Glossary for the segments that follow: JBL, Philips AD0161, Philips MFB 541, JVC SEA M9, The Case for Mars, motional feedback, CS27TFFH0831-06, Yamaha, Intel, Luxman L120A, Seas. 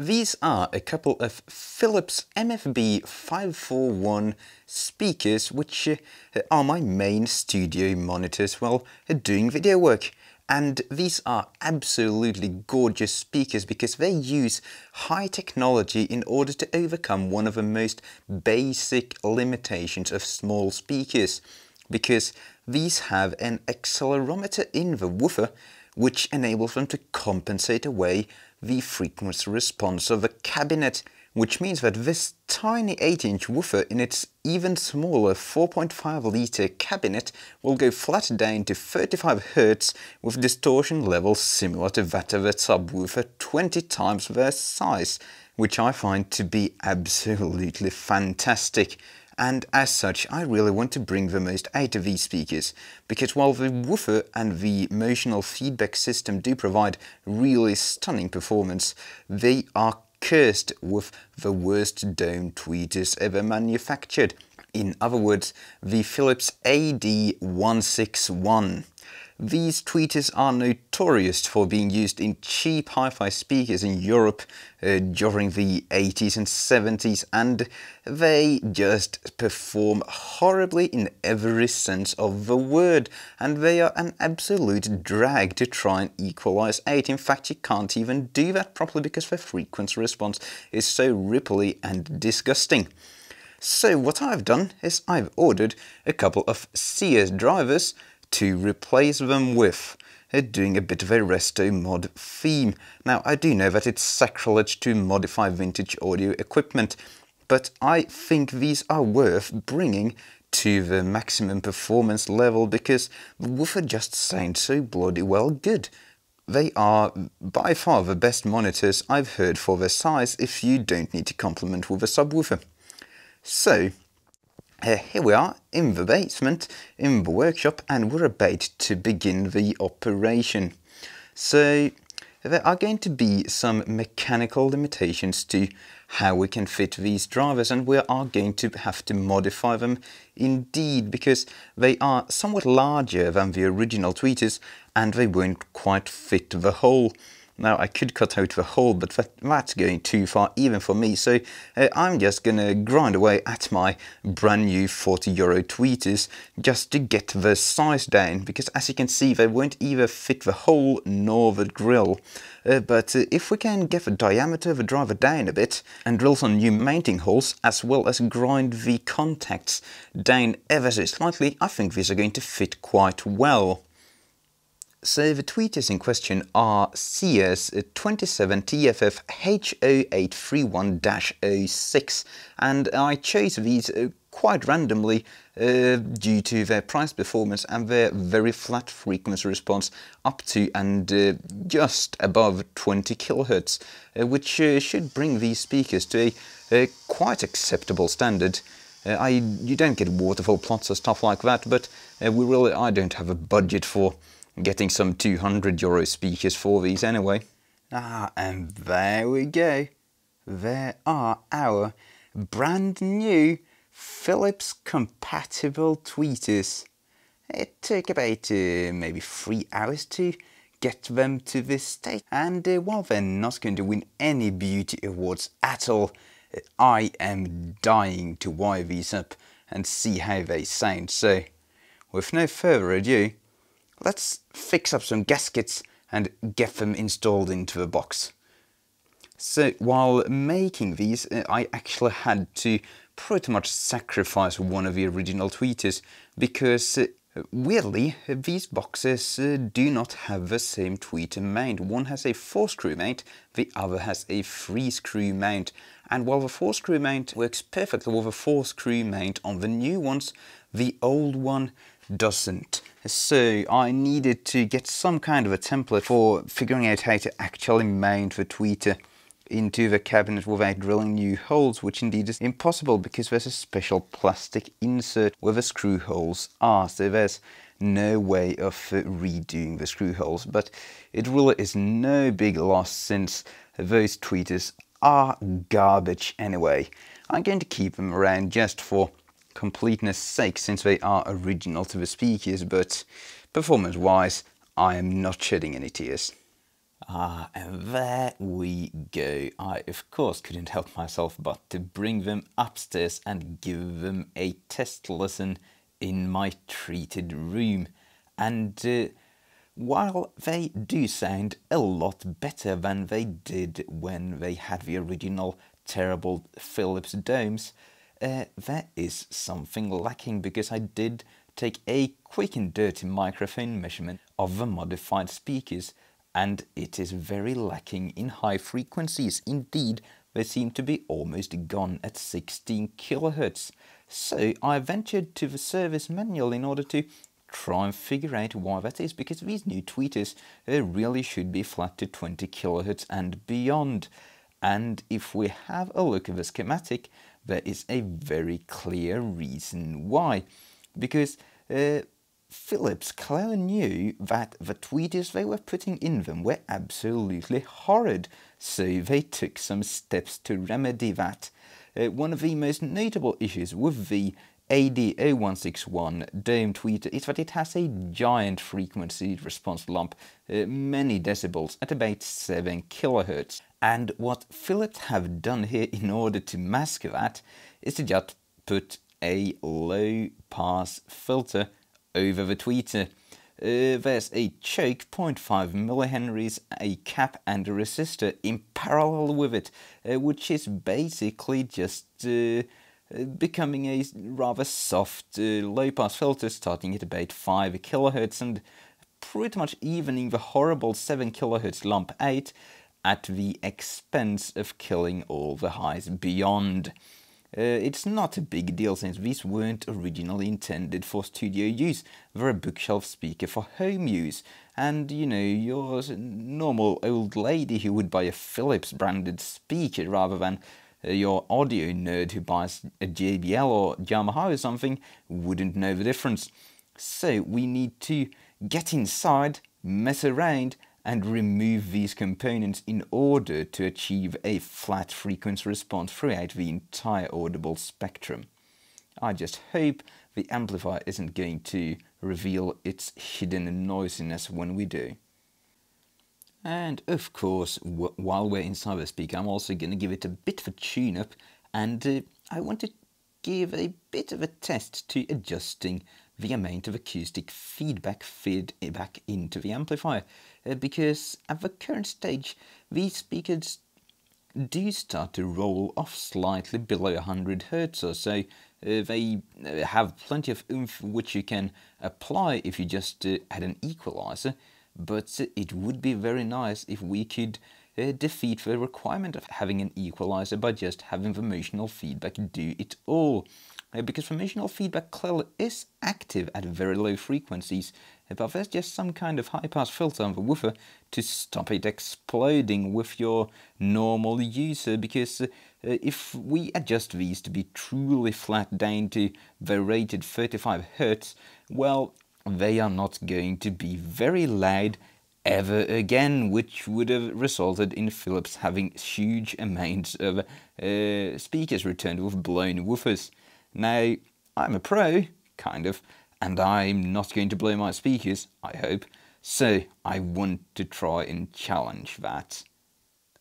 These are a couple of Philips MFB 541 speakers, which are my main studio monitors while doing video work. And these are absolutely gorgeous speakers because they use high technology in order to overcome one of the most basic limitations of small speakers, because these have an accelerometer in the woofer which enables them to compensate away the frequency response of the cabinet, which means that this tiny 8-inch woofer in its even smaller 4.5-litre cabinet will go flat down to 35 Hz with distortion levels similar to that of a subwoofer 20 times their size, which I find to be absolutely fantastic. And as such, I really want to bring the most out of these speakers, because while the woofer and the motional feedback system do provide really stunning performance, they are cursed with the worst dome tweeters ever manufactured. In other words, the Philips AD0161. These tweeters are notorious for being used in cheap hi-fi speakers in Europe during the 80s and 70s, and they just perform horribly in every sense of the word, and they are an absolute drag to try and equalize out. In fact, you can't even do that properly because the frequency response is so ripply and disgusting. So what I've done is I've ordered a couple of Seas drivers to replace them with, doing a bit of a resto mod theme. Now, I do know that it's sacrilege to modify vintage audio equipment, but I think these are worth bringing to the maximum performance level because the woofer just sounds so bloody well good. They are by far the best monitors I've heard for their size if you don't need to complement with a subwoofer. So, here we are in the basement, in the workshop, and we're about to begin the operation. So there are going to be some mechanical limitations to how we can fit these drivers, and we are going to have to modify them indeed, because they are somewhat larger than the original tweeters and they won't quite fit the hole. Now, I could cut out the hole, but that's going too far even for me, so I'm just gonna grind away at my brand new €40 tweeters just to get the size down, because as you can see, they won't either fit the hole nor the grill. But if we can get the diameter of the driver down a bit and drill some new mounting holes, as well as grind the contacts down ever so slightly, I think these are going to fit quite well. So the tweeters in question are CS27TFFH0831-06, and I chose these quite randomly due to their price performance and their very flat frequency response up to and just above 20 kHz, which should bring these speakers to a quite acceptable standard. You don't get waterfall plots or stuff like that, but I don't have a budget for getting some €200 speakers for these anyway. And there we go. There are our brand new Philips compatible tweeters. It took about maybe 3 hours to get them to this stage. And while they're not going to win any beauty awards at all, I am dying to wire these up and see how they sound. So with no further ado, let's fix up some gaskets and get them installed into the box. So while making these, I actually had to pretty much sacrifice one of the original tweeters, because weirdly these boxes do not have the same tweeter mount. One has a 4-screw mount, the other has a 3-screw mount. And while the 4-screw mount works perfectly with a 4-screw mount on the new ones, the old one doesn't. So I needed to get some kind of a template for figuring out how to actually mount the tweeter into the cabinet without drilling new holes, which indeed is impossible because there's a special plastic insert where the screw holes are, so there's no way of redoing the screw holes. But it really is no big loss since those tweeters are garbage anyway. I'm going to keep them around just for completeness sake, since they are original to the speakers, but performance wise I am not shedding any tears. And there we go. I of course couldn't help myself but to bring them upstairs and give them a test lesson in my treated room. And while they do sound a lot better than they did when they had the original terrible Philips domes, there is something lacking, because I did take a quick and dirty microphone measurement of the modified speakers, and it is very lacking in high frequencies. Indeed, they seem to be almost gone at 16 kHz. So I ventured to the service manual in order to try and figure out why that is, because these new tweeters really should be flat to 20 kHz and beyond. And if we have a look at the schematic, there is a very clear reason why. Because Philips clearly knew that the tweeters they were putting in them were absolutely horrid, so they took some steps to remedy that. One of the most notable issues with the AD0161 dome tweeter is that it has a giant frequency response lump, many decibels, at about 7 kHz. And what Philips have done here in order to mask that is to just put a low pass filter over the tweeter. There's a choke, 0.5 millihenries, a cap and a resistor in parallel with it, which is basically just becoming a rather soft low-pass filter, starting at about 5 kHz and pretty much evening the horrible 7 kHz lump out at the expense of killing all the highs beyond. It's not a big deal, since these weren't originally intended for studio use. They're a bookshelf speaker for home use, and you know, your normal old lady who would buy a Philips branded speaker rather than your audio nerd who buys a JBL or Yamaha or something wouldn't know the difference. So we need to get inside, mess around and remove these components in order to achieve a flat frequency response throughout the entire audible spectrum. I just hope the amplifier isn't going to reveal its hidden noisiness when we do. And of course, while we're inside the speaker, I'm also going to give it a bit of a tune-up, and I want to give a bit of a test to adjusting the amount of acoustic feedback fed back into the amplifier, because at the current stage these speakers do start to roll off slightly below 100 Hz or so. They have plenty of oomph which you can apply if you just add an equalizer, but it would be very nice if we could defeat the requirement of having an equalizer by just having the motional feedback do it all. Because motional feedback clearly is active at very low frequencies, but there's just some kind of high-pass filter on the woofer to stop it exploding with your normal user, because if we adjust these to be truly flat down to the rated 35 Hz, well, they are not going to be very loud ever again, which would have resulted in Philips having huge amounts of speakers returned with blown woofers. Now, I'm a pro, kind of, and I'm not going to blow my speakers, I hope, so I want to try and challenge that.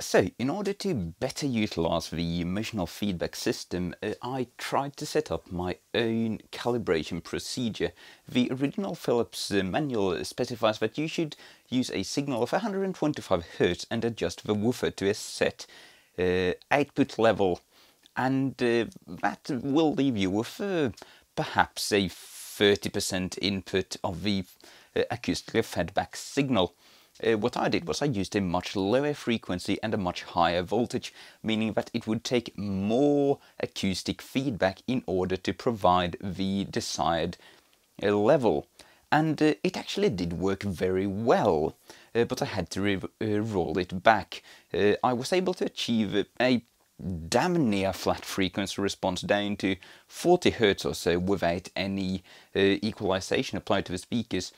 So, in order to better utilize the emotional feedback system, I tried to set up my own calibration procedure. The original Philips manual specifies that you should use a signal of 125 Hz and adjust the woofer to a set output level. And that will leave you with perhaps a 30% input of the acoustically fed-back signal. What I did was I used a much lower frequency and a much higher voltage, meaning that it would take more acoustic feedback in order to provide the desired level. And it actually did work very well, but I had to roll it back. I was able to achieve a damn near flat frequency response down to 40 Hz or so without any equalization applied to the speakers,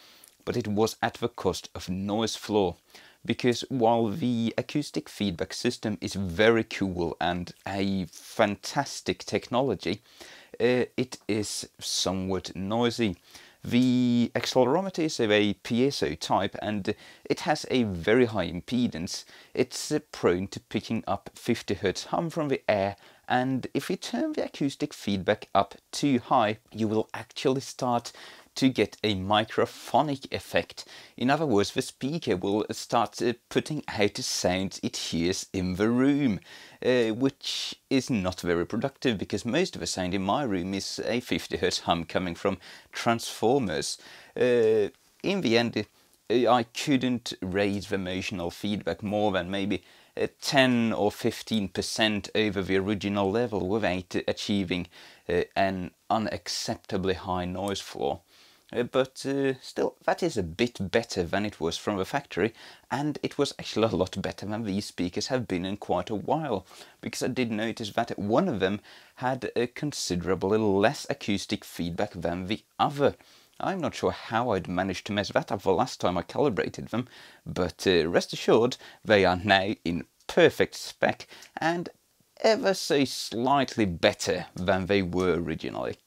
but it was at the cost of noise floor, because while the acoustic feedback system is very cool and a fantastic technology, it is somewhat noisy. The accelerometer is of a piezo type and it has a very high impedance. It's prone to picking up 50 Hz hum from the air, and if you turn the acoustic feedback up too high, you will actually start to get a microphonic effect. In other words, the speaker will start putting out sounds it hears in the room, which is not very productive because most of the sound in my room is a 50 Hz hum coming from transformers. In the end, I couldn't raise the emotional feedback more than maybe 10 or 15% over the original level without achieving an unacceptably high noise floor. But still, that is a bit better than it was from the factory, and it was actually a lot better than these speakers have been in quite a while, because I did notice that one of them had a considerably less acoustic feedback than the other. I'm not sure how I'd managed to mess that up the last time I calibrated them, but rest assured they are now in perfect spec and ever so slightly better than they were originally.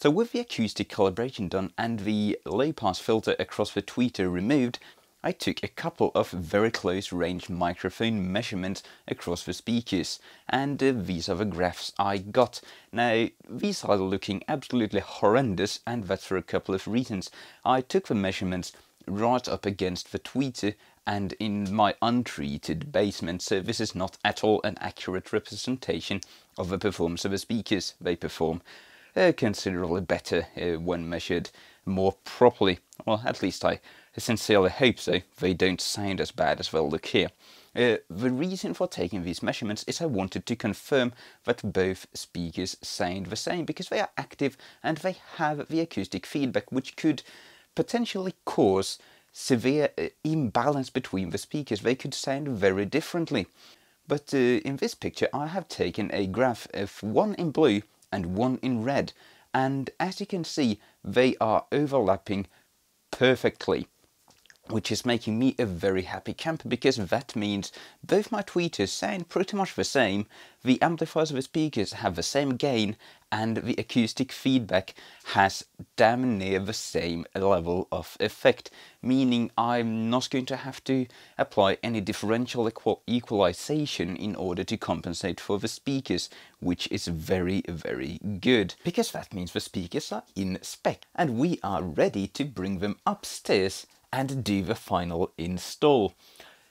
So with the acoustic calibration done and the low-pass filter across the tweeter removed, I took a couple of very close-range microphone measurements across the speakers, and these are the graphs I got. Now, these are looking absolutely horrendous, and that's for a couple of reasons. I took the measurements right up against the tweeter and in my untreated basement, so this is not at all an accurate representation of the performance of the speakers. They perform considerably better when measured more properly. Well, at least I sincerely hope so. They don't sound as bad as they'll look here. The reason for taking these measurements is I wanted to confirm that both speakers sound the same, because they are active and they have the acoustic feedback which could potentially cause severe imbalance between the speakers. They could sound very differently. But in this picture I have taken a graph of one in blue and one in red, and as you can see they are overlapping perfectly, which is making me a very happy camper, because that means both my tweeters sound pretty much the same, the amplifiers of the speakers have the same gain, and the acoustic feedback has damn near the same level of effect, meaning I'm not going to have to apply any differential equalization in order to compensate for the speakers, which is very, very good, because that means the speakers are in spec, and we are ready to bring them upstairs and do the final install.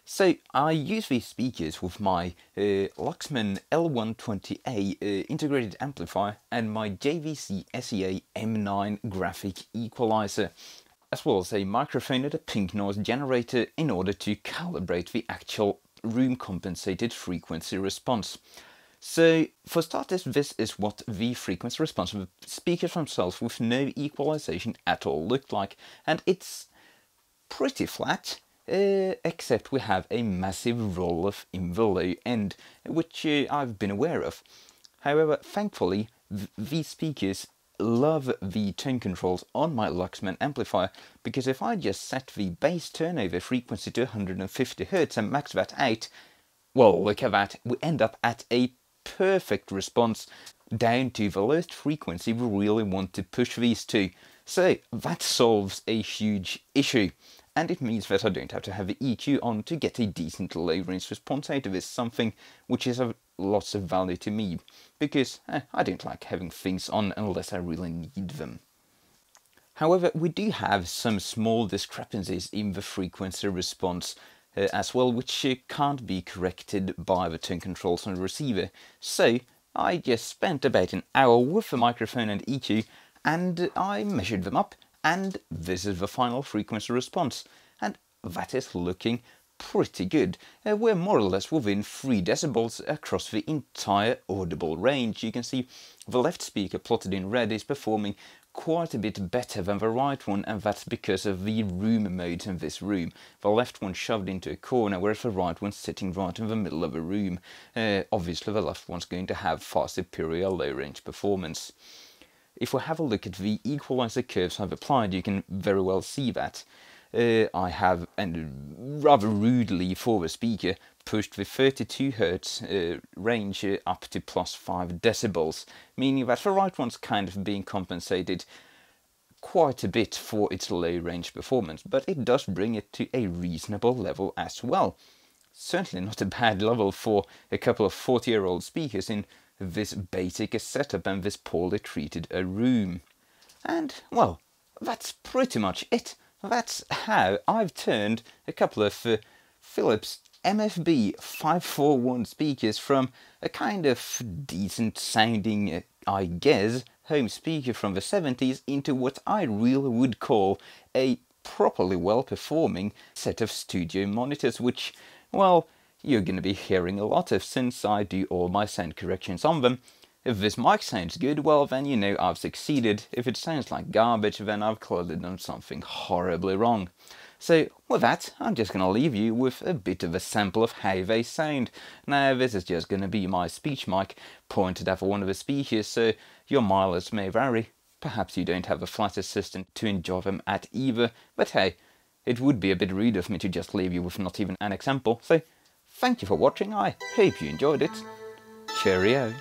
So I use these speakers with my Luxman L120A integrated amplifier and my JVC SEA M9 graphic equalizer, as well as a microphone and a pink noise generator in order to calibrate the actual room compensated frequency response. So for starters, this is what the frequency response of the speakers themselves with no equalization at all looked like, and it's pretty flat. Except we have a massive roll-off in the low end, which I've been aware of. However, thankfully, these speakers love the tone controls on my Luxman amplifier, because if I just set the bass turnover frequency to 150 Hz and max that out, well, look at that, we end up at a perfect response down to the lowest frequency we really want to push these to. So that solves a huge issue. And it means that I don't have to have the EQ on to get a decent low range response out of this, something which is of lots of value to me, because I don't like having things on unless I really need them. However, we do have some small discrepancies in the frequency response as well, which can't be corrected by the tone controls on the receiver. So I just spent about an hour with the microphone and EQ, and I measured them up, and this is the final frequency response, and that is looking pretty good. We're more or less within 3 decibels across the entire audible range. You can see the left speaker plotted in red is performing quite a bit better than the right one, and that's because of the room modes in this room. The left one shoved into a corner, whereas the right one's sitting right in the middle of a room. Obviously the left one's going to have far superior low range performance. If we have a look at the equalizer curves I've applied, you can very well see that. I have, and rather rudely for the speaker, pushed the 32 Hz range up to plus 5 decibels, meaning that the right one's kind of being compensated quite a bit for its low range performance, but it does bring it to a reasonable level as well. Certainly not a bad level for a couple of 40-year-old speakers in this basic a setup and this poorly treated a room. And well, that's pretty much it. That's how I've turned a couple of Philips MFB 541 speakers from a kind of decent sounding, I guess, home speaker from the 70s into what I really would call a properly well-performing set of studio monitors, which, well, you're going to be hearing a lot of since I do all my sound corrections on them. If this mic sounds good, well, then you know I've succeeded. If it sounds like garbage, then I've clearly done something horribly wrong. So with that, I'm just going to leave you with a bit of a sample of how they sound. Now, this is just going to be my speech mic pointed at one of the speakers, so your mileage may vary. Perhaps you don't have a flight assistant to enjoy them at either, but hey, it would be a bit rude of me to just leave you with not even an example. So thank you for watching, I hope you enjoyed it. Cheerio.